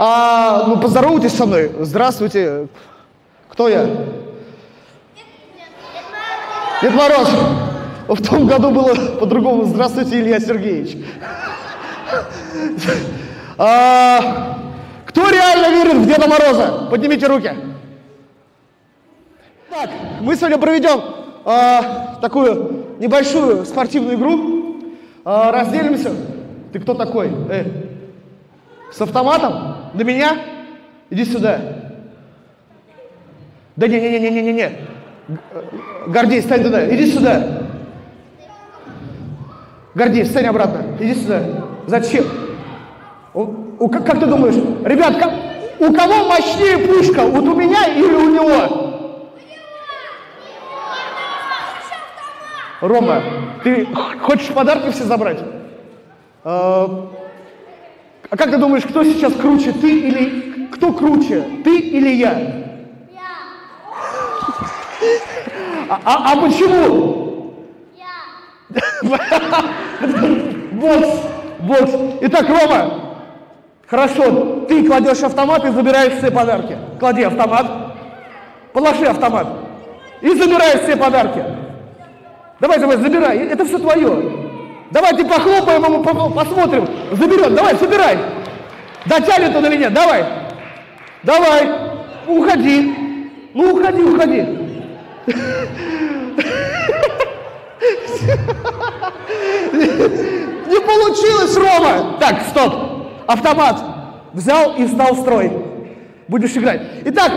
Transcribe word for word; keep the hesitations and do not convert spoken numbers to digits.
А, ну, поздоровайтесь со мной. Здравствуйте. Кто я? Дед Мороз. В том году было по-другому. Здравствуйте, Илья Сергеевич. А, кто реально верит в Деда Мороза? Поднимите руки. Так, мы сегодня проведем а, такую небольшую спортивную игру. А, разделимся. Ты кто такой? Э, с автоматом? На меня? Иди сюда. Да не-не-не-не-не-не. Гордей, встань туда. Иди сюда. Гордей, встань обратно. Иди сюда. Зачем? У, у, как, как ты думаешь? Ребят, как, у кого мощнее пушка? Вот у меня или у него? Рома, ты хочешь подарки все забрать? А, а как ты думаешь, кто сейчас круче, ты или... Кто круче, ты или я? Я. А, а, а почему? Я. Бокс, бокс. Итак, Рома, хорошо, ты кладешь автомат и забираешь все подарки. Клади автомат, положи автомат и забираешь все подарки. Давай, давай, забирай, это все твое. Давайте похлопаем ему, посмотрим. Заберет, давай, собирай. Дотянет он или нет, давай. Давай, уходи. Ну, уходи, уходи. Не получилось, Рома. Так, стоп. Автомат взял и встал в строй. Будешь играть. Итак.